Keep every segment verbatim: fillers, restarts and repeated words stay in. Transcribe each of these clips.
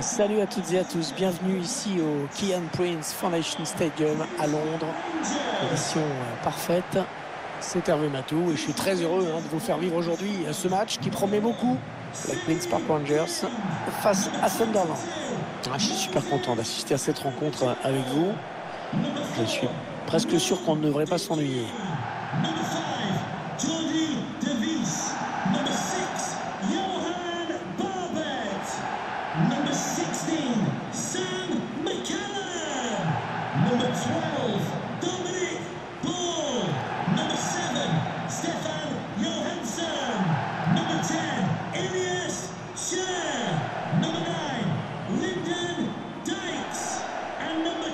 Salut à toutes et à tous, bienvenue ici au Kia Prince Foundation Stadium à Londres. Édition parfaite, c'est Hervé Matou et je suis très heureux hein, de vous faire vivre aujourd'hui ce match qui promet beaucoup. La Queens Park Rangers face à Sunderland. Ah, je suis super content d'assister à cette rencontre avec vous. Je suis presque sûr qu'on ne devrait pas s'ennuyer.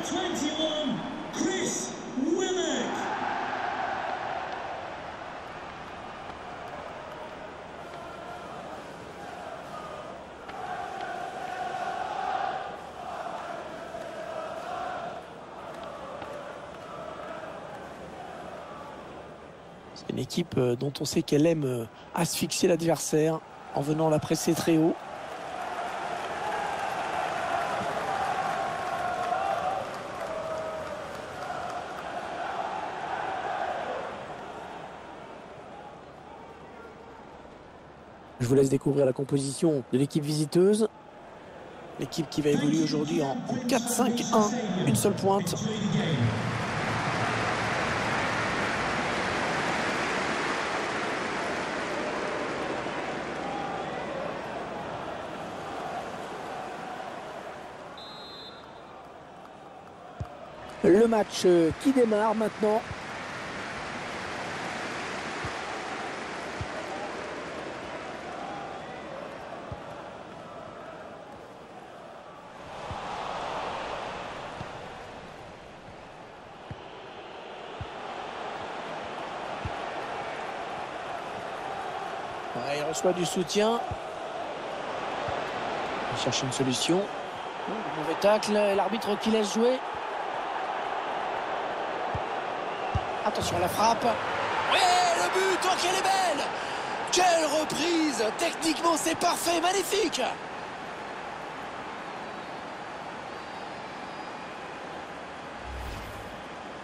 twenty-one, Chris Willock. C'est une équipe dont on sait qu'elle aime asphyxier l'adversaire en venant la presser très haut. Je vous laisse découvrir la composition de l'équipe visiteuse. L'équipe qui va évoluer aujourd'hui en quatre cinq un, une seule pointe. Le match qui démarre maintenant. Il reçoit du soutien. Il cherche une solution. Mauvais tacle et l'arbitre qui laisse jouer. Attention à la frappe. Ouais, le but, oh, qu'elle est belle! Quelle reprise! Techniquement, c'est parfait, magnifique!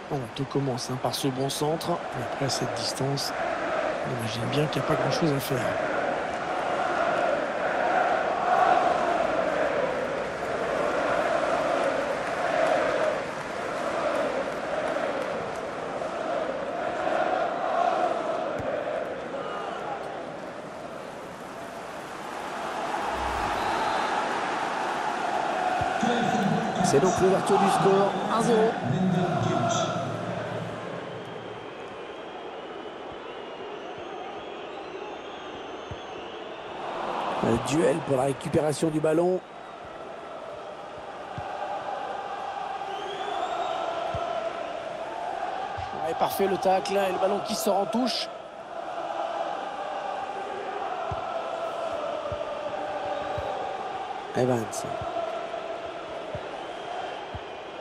Bon, tout commence hein, par ce bon centre. Et après, à cette distance. On imagine bien qu'il n'y a pas grand-chose à faire. C'est donc l'ouverture du score, un zéro. Un duel pour la récupération du ballon. Ouais, parfait le tacle et le ballon qui sort en touche. Evans.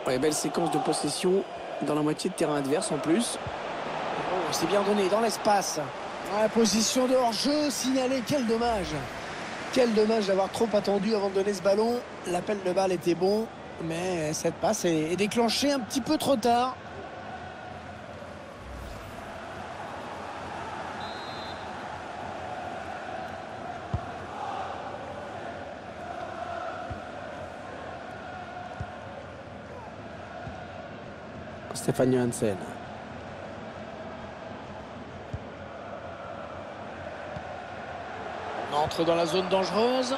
Ouais, belle séquence de possession dans la moitié de terrain adverse en plus. Oh, c'est bien donné dans l'espace. Ouais, position de hors-jeu signalée, quel dommage. Quel dommage d'avoir trop attendu avant de donner ce ballon. L'appel de balle était bon, mais cette passe est déclenchée un petit peu trop tard. Stéphane Johansen. On entre dans la zone dangereuse.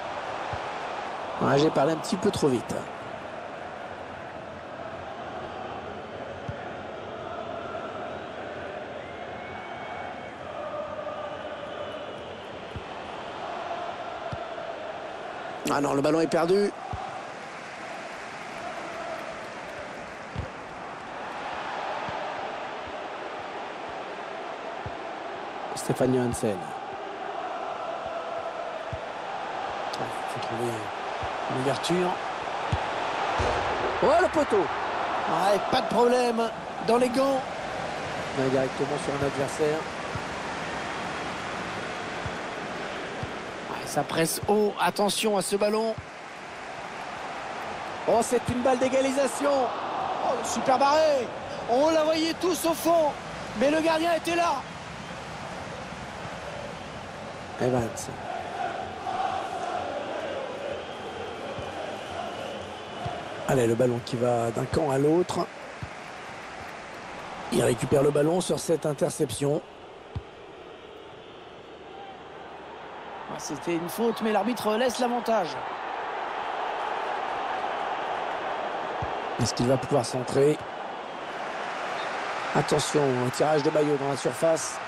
Ouais, j'ai parlé un petit peu trop vite. Ah non, le ballon est perdu. Stéphane Johansen. Il faut trouver une ouverture. Oh, le poteau! Ouais, pas de problème dans les gants. On est directement sur un adversaire. Ouais, ça presse haut. Attention à ce ballon. Oh, c'est une balle d'égalisation. Oh, super barré. On la voyait tous au fond, mais le gardien était là. Evans. Allez, le ballon qui va d'un camp à l'autre. Il récupère le ballon sur cette interception. C'était une faute, mais l'arbitre laisse l'avantage. Est-ce qu'il va pouvoir centrer? Attention, un tirage de Bayo dans la surface.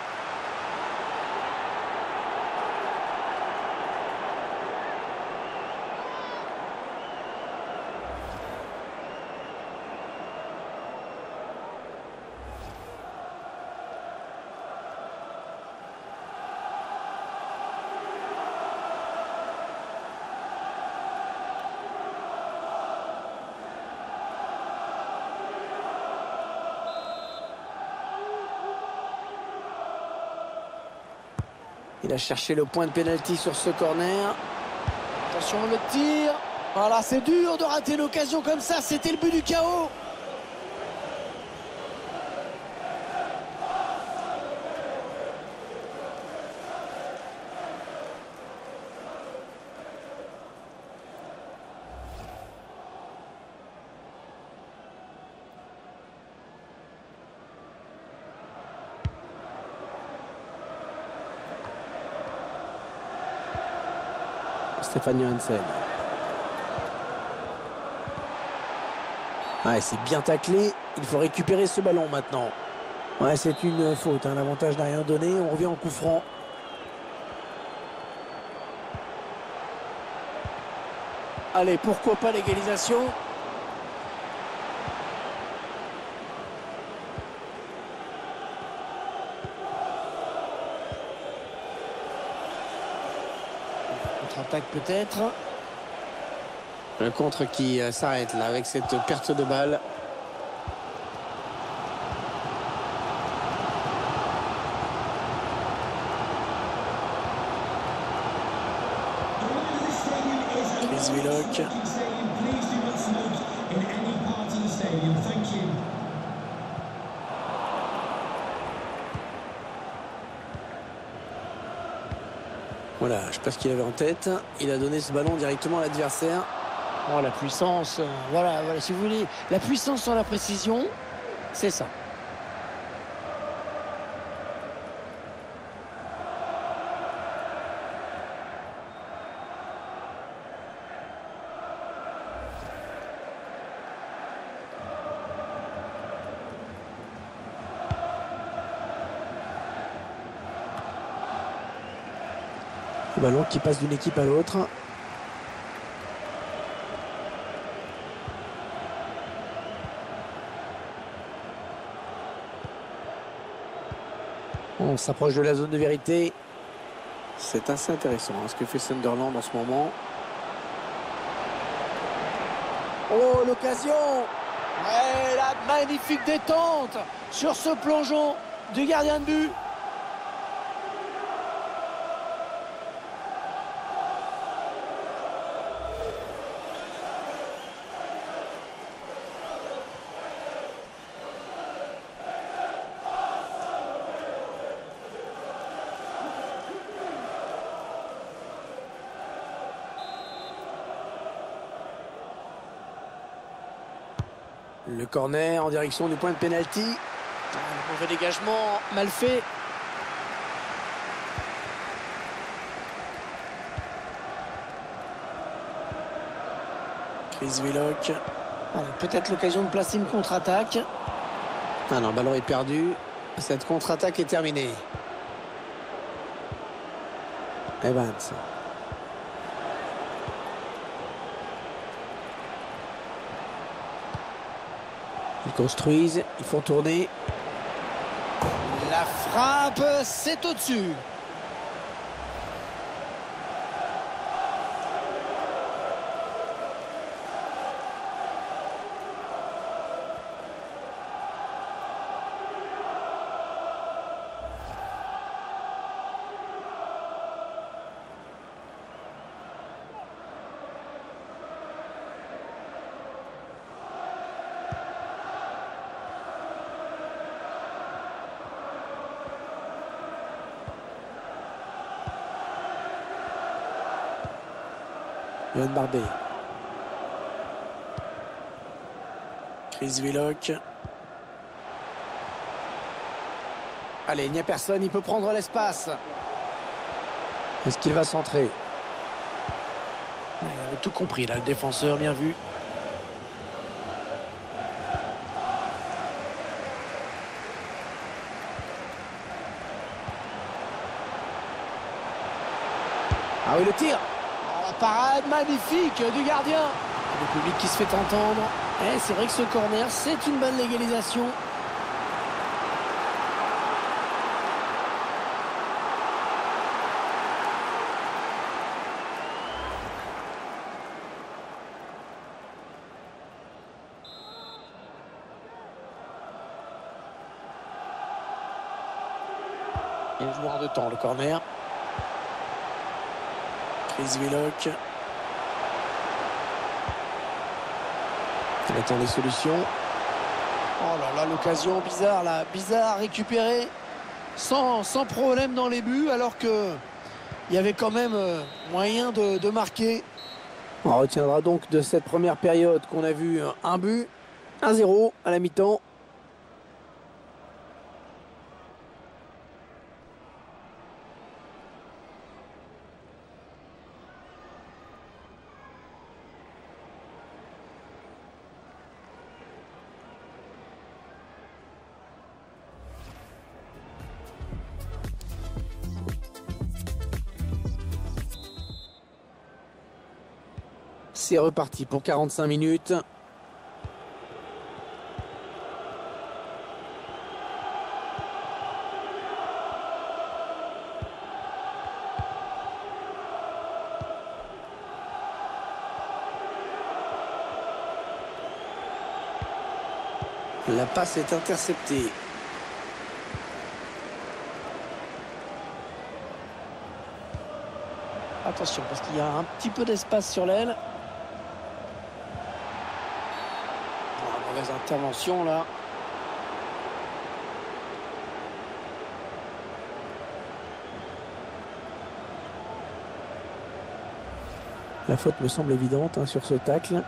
Il a cherché le point de pénalty sur ce corner. Attention le tir. Voilà, c'est dur de rater l'occasion comme ça. C'était le but du chaos. Stéphane Johansen. Ouais, c'est bien taclé. Il faut récupérer ce ballon maintenant. Ouais, c'est une faute. Hein. L'avantage n'a rien donné. On revient en coup franc. Allez, pourquoi pas l'égalisation? Attaque peut-être. Le contre qui s'arrête là avec cette perte de balle. Chris Willock. Voilà, je ne sais pas ce qu'il avait en tête. Il a donné ce ballon directement à l'adversaire. Oh, la puissance. Voilà, voilà, si vous voulez, la puissance sur la précision, c'est ça. Ballon qui passe d'une équipe à l'autre. On s'approche de la zone de vérité. C'est assez intéressant hein, ce que fait Sunderland en ce moment. Oh, l'occasion! Ouais, la magnifique détente sur ce plongeon du gardien de but. Le corner en direction du point de pénalty. Ah, le mauvais dégagement, mal fait. Chris Willock. Ah, peut-être l'occasion de placer une contre-attaque. Ah non, ballon est perdu. Cette contre-attaque est terminée. Evans. Ils construisent, ils font tourner. La frappe, c'est au-dessus. Yann Barbé. Chris Willock. Allez, il n'y a personne, il peut prendre l'espace. Est-ce qu'il va centrer? Il avait tout compris là, le défenseur, bien vu. Ah oui, le tir. Oh, la parade magnifique du gardien. Le public qui se fait entendre. Eh, c'est vrai que ce corner, c'est une bonne légalisation. Et joueur de temps, le corner. Chris Willock. Il attend les solutions. Oh là là, l'occasion bizarre, là. Bizarre, récupérée. Sans, sans problème dans les buts, alors que il y avait quand même moyen de, de marquer. On retiendra donc de cette première période qu'on a vu un but, un zéro à la mi-temps. C'est reparti pour quarante-cinq minutes. La passe est interceptée. Attention parce qu'il y a un petit peu d'espace sur l'aile. Intervention là. La faute me semble évidente hein, sur ce tacle.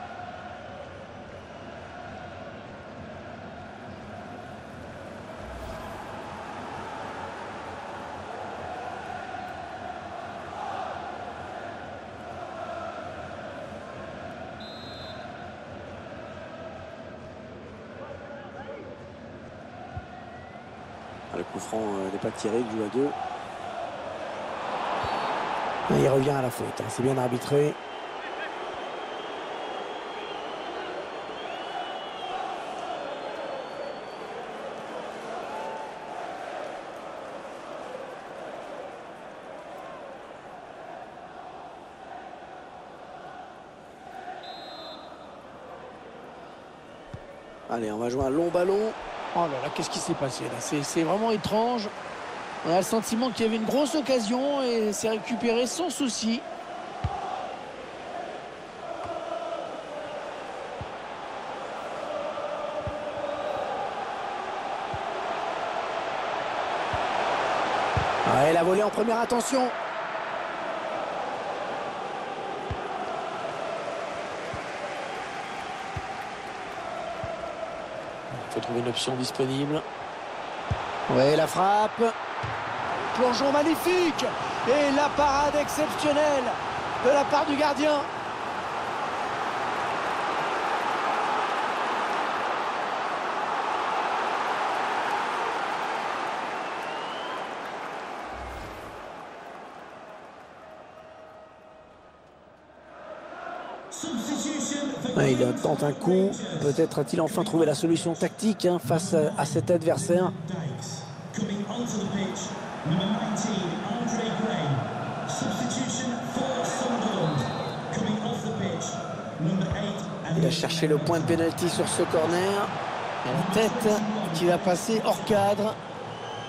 Le coup franc n'est pas tiré, il joue à deux. Et il revient à la faute, hein. C'est bien arbitré. Allez, on va jouer un long ballon. Oh là là, qu'est-ce qui s'est passé là? C'est vraiment étrange. On a le sentiment qu'il y avait une grosse occasion et c'est récupéré sans souci. Ouais, la volée en première intention. Faut trouver une option disponible. Ouais, la frappe. Plongeon magnifique. Et la parade exceptionnelle de la part du gardien. Ouais, il tente un coup, peut-être a-t-il enfin trouvé la solution tactique hein, face à, à cet adversaire. Il a cherché le point de pénalty sur ce corner. La tête qui va passer hors cadre.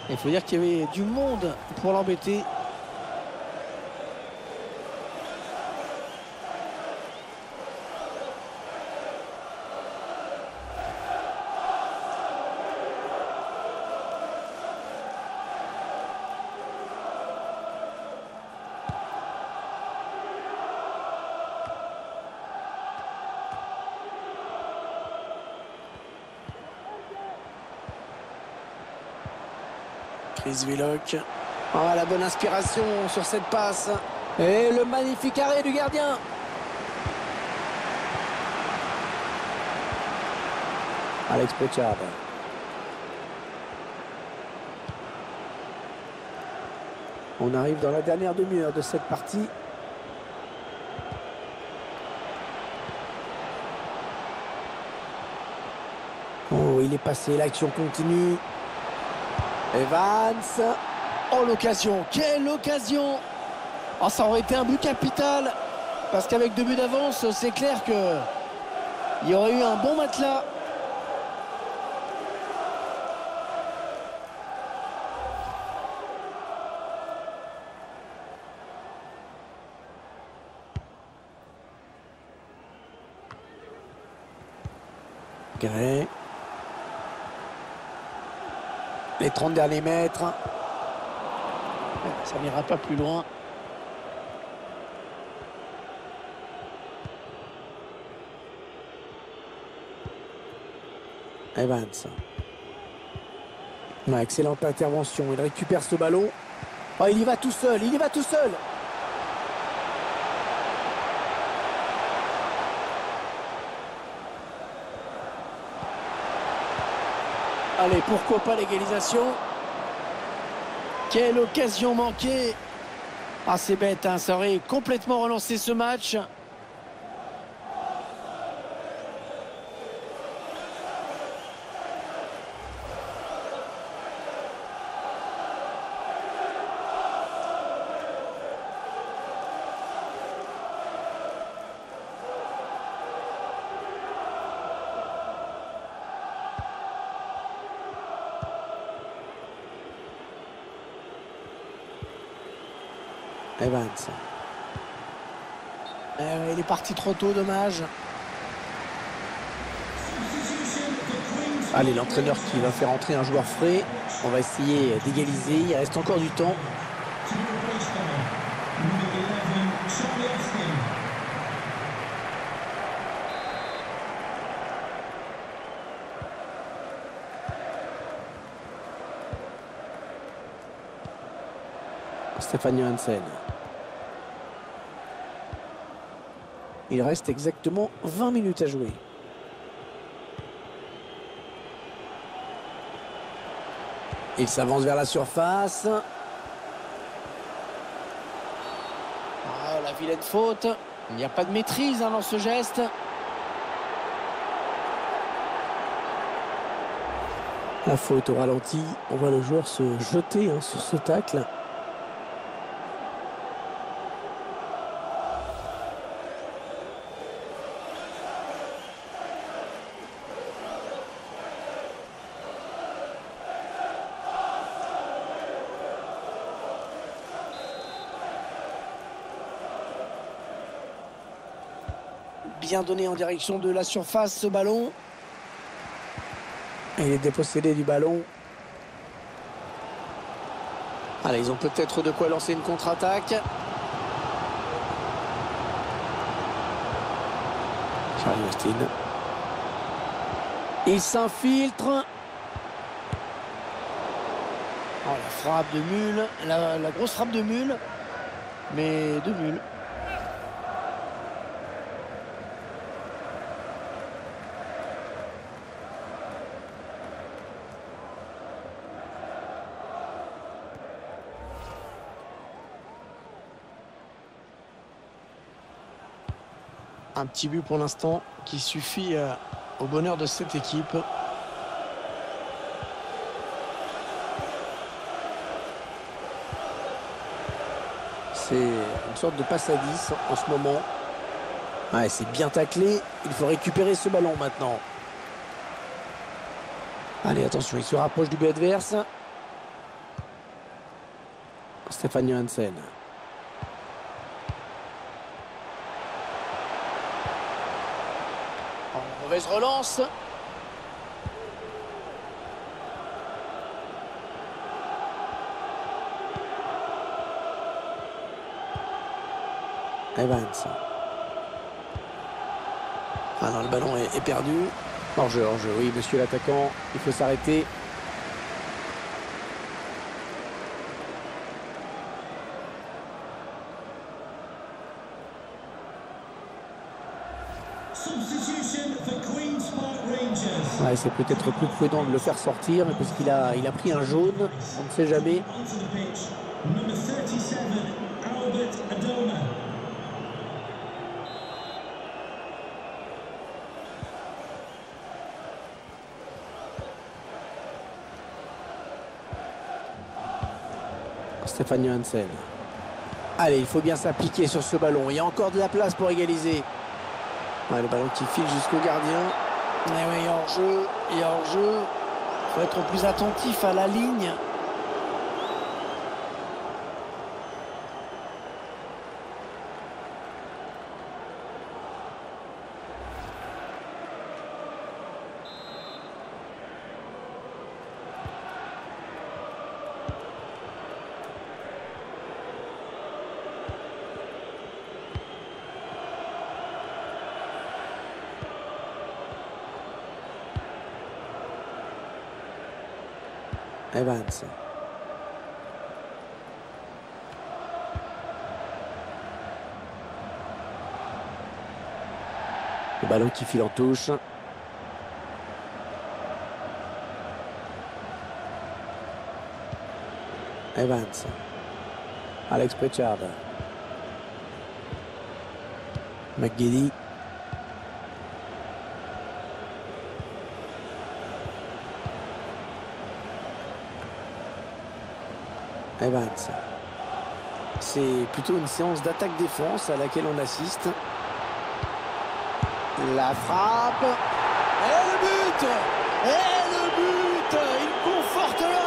Il faut dire qu'il y avait du monde pour l'embêter. Chris Willock. Ah, la bonne inspiration sur cette passe. Et le magnifique arrêt du gardien. Alex Pochard. On arrive dans la dernière demi-heure de cette partie. Oh, il est passé, l'action continue. Evans. Oh, l'occasion, quelle occasion! Oh, ça aurait été un but capital. Parce qu'avec deux buts d'avance, c'est clair qu'il y aurait eu un bon matelas. Gré. Les trente derniers mètres. Ça n'ira pas plus loin. Evans. Ouais, excellente intervention. Il récupère ce ballon. Oh, il y va tout seul. Il y va tout seul. Allez, pourquoi pas l'égalisation? Quelle occasion manquée! Ah, c'est bête, hein, ça aurait complètement relancé ce match. Evans. Euh, il est parti trop tôt, dommage. Allez, l'entraîneur qui va faire entrer un joueur frais. On va essayer d'égaliser. Il reste encore du temps. Stéphane Johansen. Il reste exactement vingt minutes à jouer. Il s'avance vers la surface. Ah, la vilaine faute. Il n'y a pas de maîtrise hein, dans ce geste. La faute au ralenti. On voit le joueur se jeter hein, sur ce tacle. Bien donné en direction de la surface, ce ballon. Il est dépossédé du ballon. Allez, ils ont peut-être de quoi lancer une contre-attaque. Charlie Austin. Il s'infiltre. Oh, la frappe de mule, la, la grosse frappe de mule, mais de mule. Un petit but pour l'instant qui suffit euh, au bonheur de cette équipe. C'est une sorte de passe à dix en ce moment. Ouais, c'est bien taclé. Il faut récupérer ce ballon maintenant. Allez, attention, il se rapproche du but adverse. Stéphane Johansen. Mauvaise relance. Evans. Ah non, le ballon est, est perdu. Hors jeu, hors jeu. Oui, monsieur l'attaquant, il faut s'arrêter. Ouais, c'est peut-être plus prudent de le faire sortir parce qu'il a, il a pris un jaune, on ne sait jamais. Stéphane Johansen. Allez, il faut bien s'appliquer sur ce ballon. Il y a encore de la place pour égaliser. Ouais, le ballon qui file jusqu'au gardien. Et oui, il y a hors-jeu, il y a hors-jeu. Il faut être plus attentif à la ligne. Evans. Le ballon qui file en touche. Evans. Alex Pochard. McGiddy. Evans. C'est plutôt une séance d'attaque-défense à laquelle on assiste. La frappe. Et le but. Et le but. Ils confortent leur avance.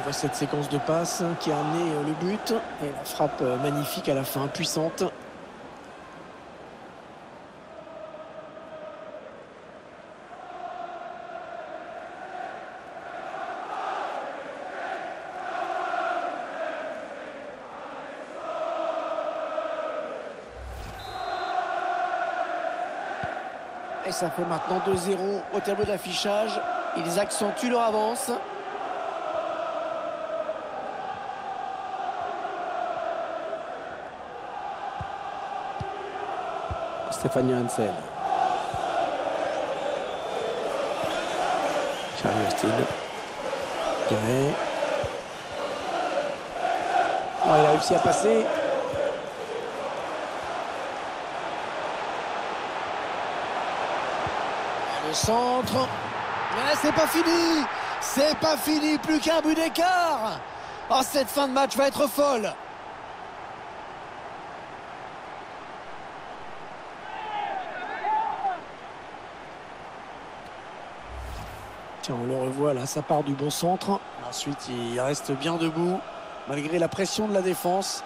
On voit cette séquence de passes qui a amené le but et la frappe magnifique à la fin, puissante. Et ça fait maintenant deux zéro au tableau d'affichage. Ils accentuent leur avance. Stéphane Johansen. Charlie Austin. Oh, il a réussi à passer. Le centre. Mais c'est pas fini. C'est pas fini. Plus qu'un but d'écart. Oh, cette fin de match va être folle. On le revoit là, ça part du bon centre. Ensuite, il reste bien debout, malgré la pression de la défense.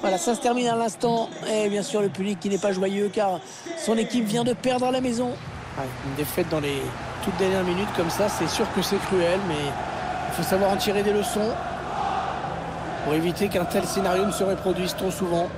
Voilà, ça se termine à l'instant. Et bien sûr, le public qui n'est pas joyeux car son équipe vient de perdre à la maison. Ouais, une défaite dans les toutes dernières minutes comme ça, c'est sûr que c'est cruel, mais il faut savoir en tirer des leçons pour éviter qu'un tel scénario ne se reproduise trop souvent.